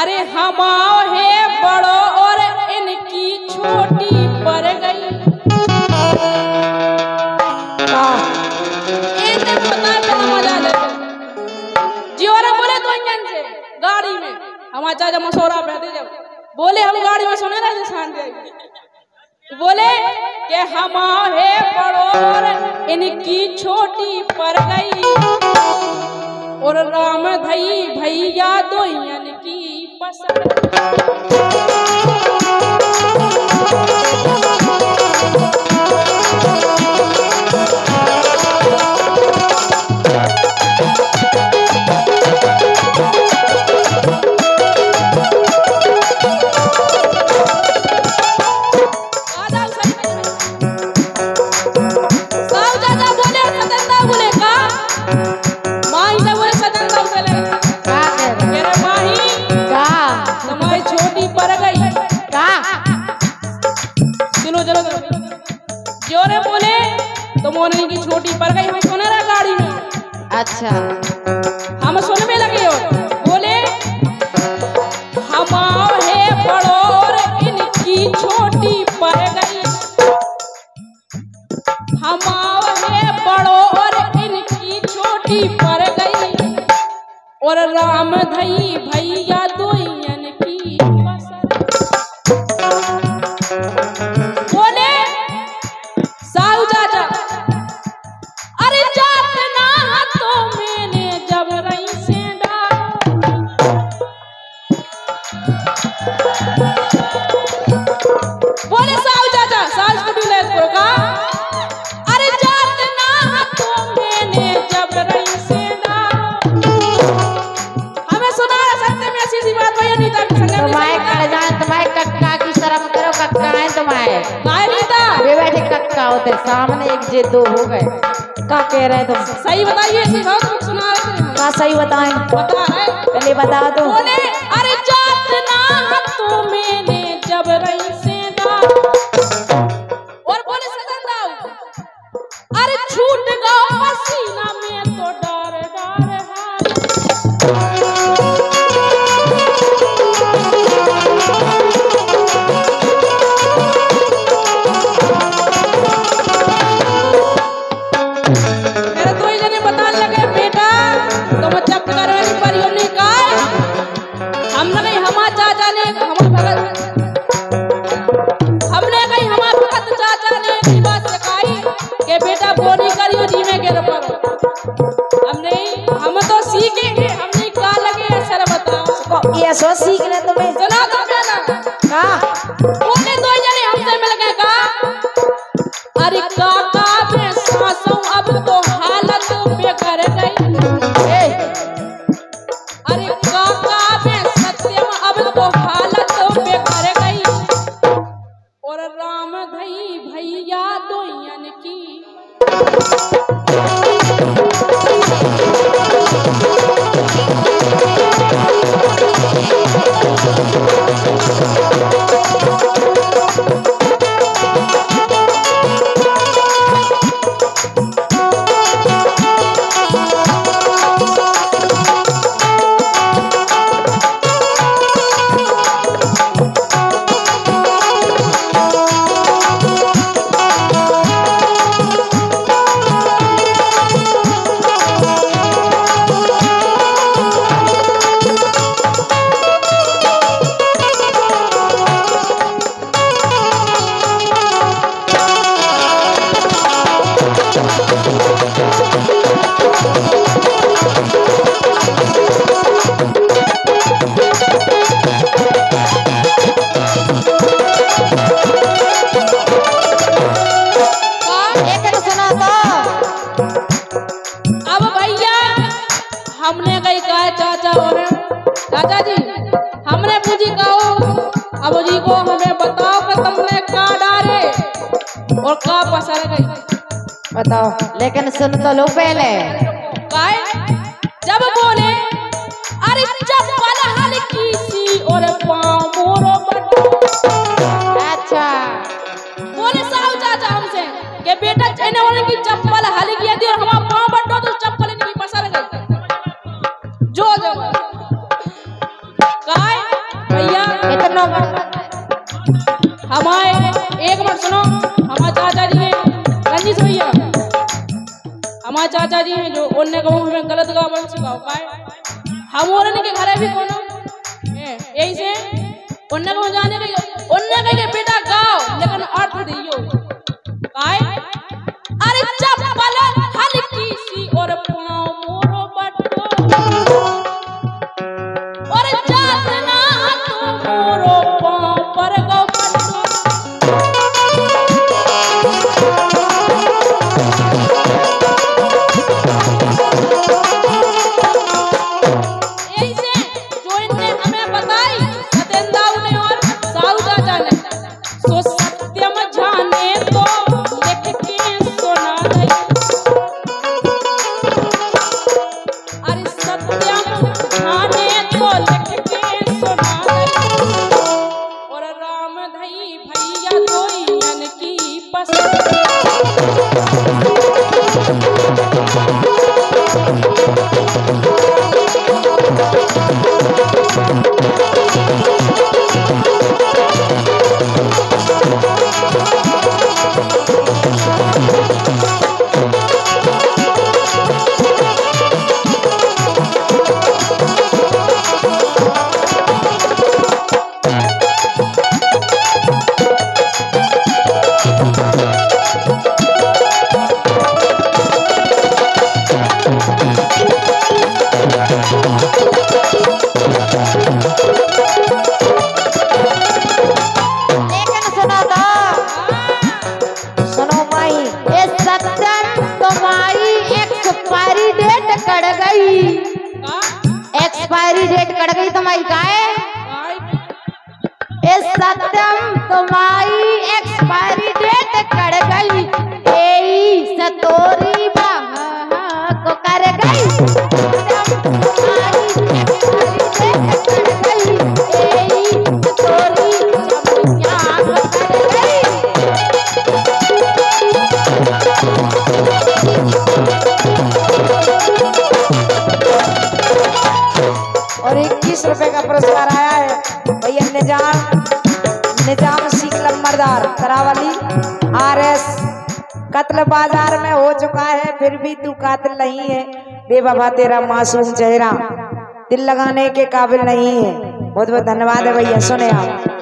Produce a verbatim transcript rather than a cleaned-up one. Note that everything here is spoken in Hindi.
अरे हम है बड़ो और इनकी छोटी पड़ गई। जीवारा बोले तो इंजन से गाड़ी में हमारे चाचा मसौरा बैठे जब बोले हम गाड़ी में सुने रहे शांत बोले कि हम है बड़ो और इनकी छोटी पड़ गई और राम भई भैया दो की पसंद। अच्छा हम सुन में लगे हो बोले हमारे बड़ोर इनकी छोटी पड़ गई। हमारे बड़ोर इनकी छोटी पड़ गई और राम धई भैया दो की बोले साहू चाचा अरे जात ना तो मैंने जब रही से बोले साहू चाचा सास को भी का अरे जात ना तो मैंने जब रही से हमें सुना सकते में ऐसी सी बात भैया नीता के संग तुम्हारे कलेजा तुम्हारे कक्का की शर्म करो। कक्का है तुम्हारे भाई नीता वे बैठे कक्का होते सामने एक जे दो हो गए। क्या कह रहे तुम सही बताइए सुना रहे सही बताएं बता रहे पहले बता दो बोले अरे जात ना तो मैंने जब रही से और बोले सदन दाऊ अरे छूट गो पसीना में तो डर डर सीखने तुम्हें सुना तो कहना बोले दो जने हमसे मिल गए का अरे काका में सांसों अब तो हालत बिगड़ गई। अरे काका में सत्यम अब तो हालत बिगड़ गई और राम भई भैया दो बताओ लेकिन सुन तो लो पहले जब बोले अरे चप्पल हल्की सी और पाँव मोरो अच्छा बोले साहू चाचा हमसे के बेटा चने वाले की चप्पल हल्की है और हमारा पाँव बटो तो चप्पल नहीं पसंद गई जो जो सब हमारे एक बार सुनो, हमारे चाचा जी हैं रंजीत भैया, हमारे चाचा जी हैं जो उनने कहूँ हमें गलत गाँव सिखाओ पाए, हम और उनके घर भी कोनो यही से उनने कहूँ जाने के उनने कहे बेटा गाओ लेकिन अर्थ दियो पाए। अरे जब बाला हल्की सी और पाँव मोरो बटो बाजार में हो चुका है फिर भी तू कातिल नहीं है, बेबाबा तेरा मासूम चेहरा दिल लगाने के काबिल नहीं है। बहुत बहुत धन्यवाद है भैया। सुने आप।